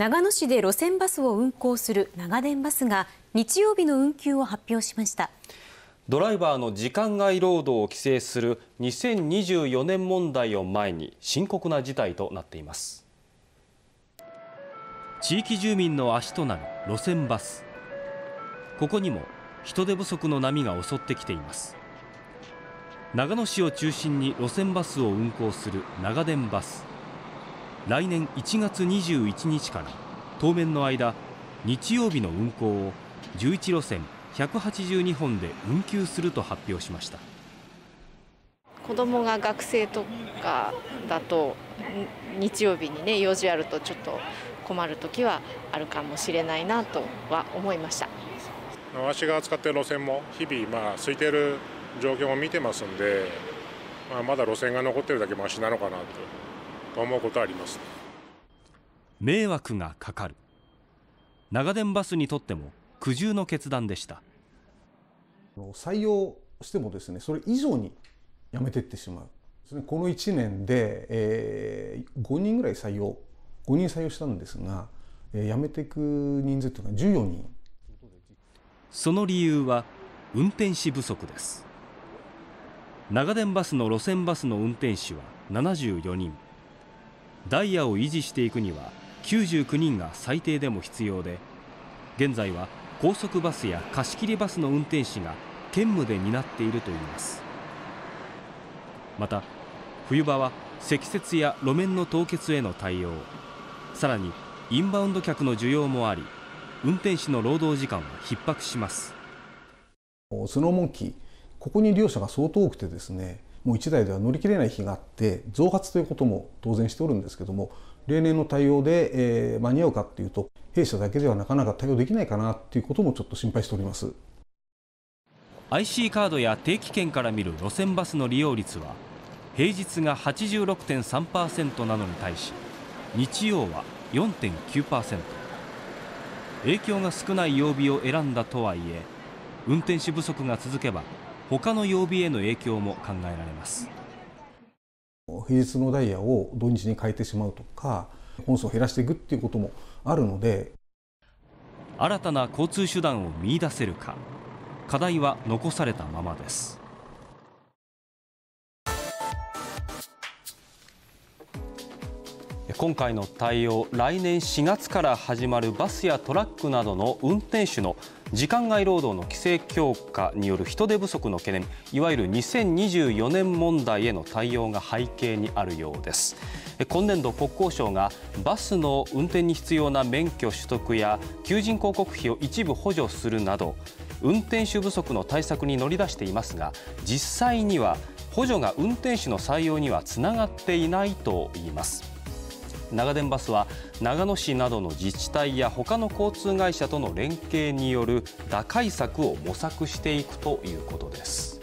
長野市で路線バスを運行する長電バスが日曜日の運休を発表しました。ドライバーの時間外労働を規制する2024年問題を前に深刻な事態となっています。地域住民の足となる路線バス。ここにも人手不足の波が襲ってきています。長野市を中心に路線バスを運行する長電バス。来年1月21日から当面の間、日曜日の運行を11路線182本で運休すると発表しました。子供が学生とかだと日曜日にね、用事あるとちょっと困る時はあるかもしれないなとは思いました。私が使っている路線も日々空いている状況を見てますんで、まだ路線が残っているだけマシなのかなと思うことはあります。迷惑がかかる。長電バスにとっても苦渋の決断でした。採用してもですね、それ以上にやめていってしまう。この1年で、5人ぐらい5人採用したんですが、やめていく人数というのは14人。その理由は運転士不足です。長電バスの路線バスの運転士は74人。ダイヤを維持していくには99人が最低でも必要で、現在は高速バスや貸し切りバスの運転士が兼務で担っているといいます。また、冬場は積雪や路面の凍結への対応、さらにインバウンド客の需要もあり、運転士の労働時間は逼迫します。スノーモンキー、ここに利用者が相当多くてですね、もう1台では乗り切れない日があって、増発ということも当然しておるんですけども、例年の対応で、間に合うかっていうと、弊社だけではなかなか対応できないかなっていうこともちょっと心配しております。IC カードや定期券から見る路線バスの利用率は、平日が 86.3% なのに対し、日曜は 4.9%。影響が少ない曜日を選んだとはいえ、運転手不足が続けば、他の曜日への影響も考えられます。平日のダイヤを土日に変えてしまうとか、本数を減らしていくっていうこともあるので、新たな交通手段を見出せるか、課題は残されたままです。今回の対応、来年4月から始まるバスやトラックなどの運転手の時間外労働の規制強化による人手不足の懸念、いわゆる2024年問題への対応が背景にあるようです。今年度、国交省がバスの運転に必要な免許取得や求人広告費を一部補助するなど、運転手不足の対策に乗り出していますが、実際には補助が運転手の採用にはつながっていないといいます。長電バスは長野市などの自治体や他の交通会社との連携による打開策を模索していくということです。